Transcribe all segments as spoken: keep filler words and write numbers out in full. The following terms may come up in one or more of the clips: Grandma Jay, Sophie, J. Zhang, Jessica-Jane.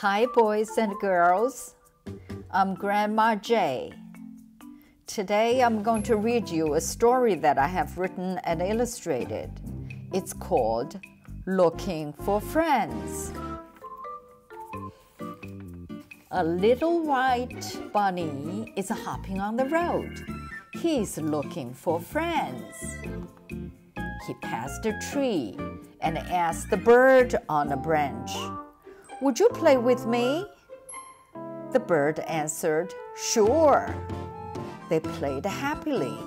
Hi boys and girls, I'm Grandma Jay. Today I'm going to read you a story that I have written and illustrated. It's called Looking for Friends. A little white bunny is hopping on the road. He's looking for friends. He passed a tree and asked the bird on a branch, "Would you play with me?" The bird answered, "Sure." They played happily.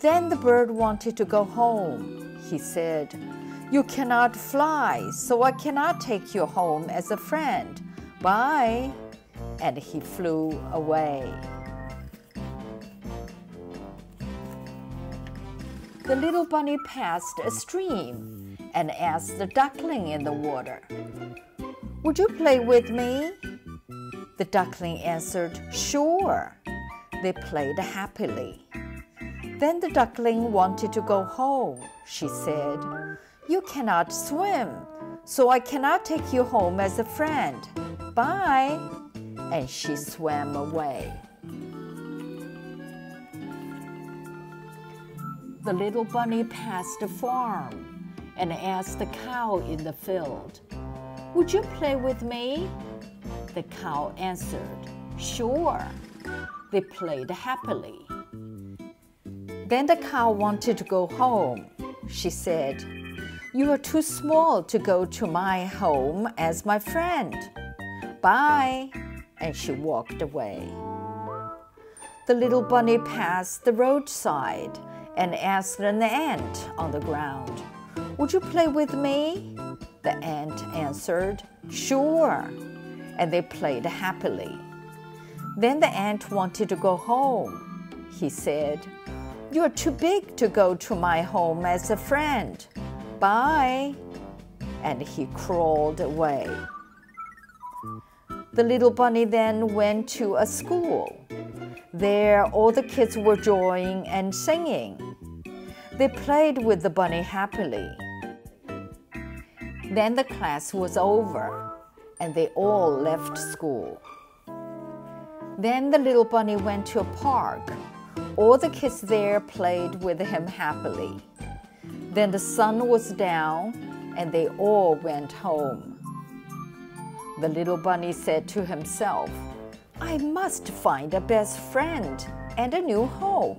Then the bird wanted to go home. He said, "You cannot fly, so I cannot take you home as a friend. Bye." And he flew away. The little bunny passed a stream and asked the duckling in the water, "Would you play with me?" The duckling answered, "Sure." They played happily. Then the duckling wanted to go home. She said, "You cannot swim, so I cannot take you home as a friend. Bye." And she swam away. The little bunny passed a farm and asked the cow in the field, "Would you play with me?" The cow answered, "Sure." They played happily. Then the cow wanted to go home. She said, "You are too small to go to my home as my friend. Bye." And she walked away. The little bunny passed the roadside and asked an ant on the ground, "Would you play with me?" The ant answered, "Sure." And they played happily. Then the ant wanted to go home. He said, "You're too big to go to my home as a friend. Bye." And he crawled away. The little bunny then went to a school. There, all the kids were drawing and singing. They played with the bunny happily. Then the class was over, and they all left school. Then the little bunny went to a park. All the kids there played with him happily. Then the sun was down, and they all went home. The little bunny said to himself, "I must find a best friend and a new home."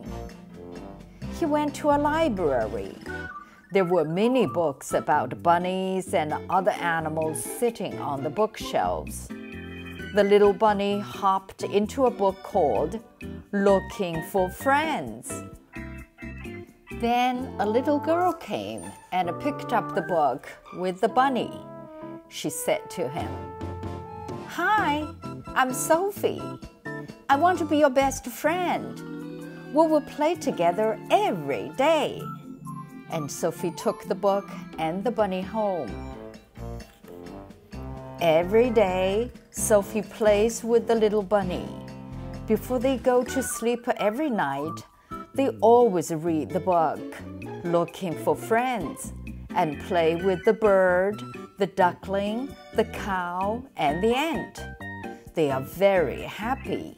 He went to a library. There were many books about bunnies and other animals sitting on the bookshelves. The little bunny hopped into a book called Looking for Friends. Then a little girl came and picked up the book with the bunny. She said to him, "Hi, I'm Sophie. I want to be your best friend. We will play together every day." And Sophie took the book and the bunny home. Every day, Sophie plays with the little bunny. Before they go to sleep every night, they always read the book, Looking for Friends, and play with the bird, the duckling, the cow, and the ant. They are very happy.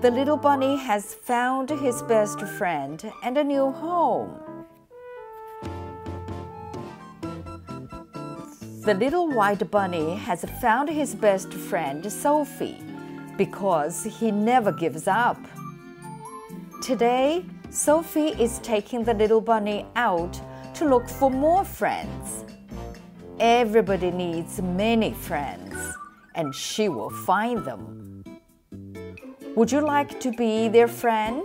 The little bunny has found his best friend and a new home. The little white bunny has found his best friend, Sophie, because he never gives up. Today, Sophie is taking the little bunny out to look for more friends. Everybody needs many friends, and she will find them. Would you like to be their friend?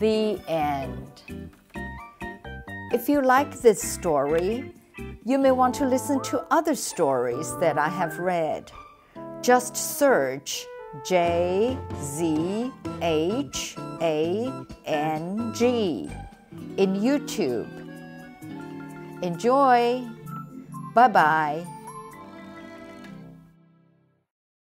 The end. If you like this story, you may want to listen to other stories that I have read. Just search J Z H A N G in YouTube. Enjoy! Bye-bye!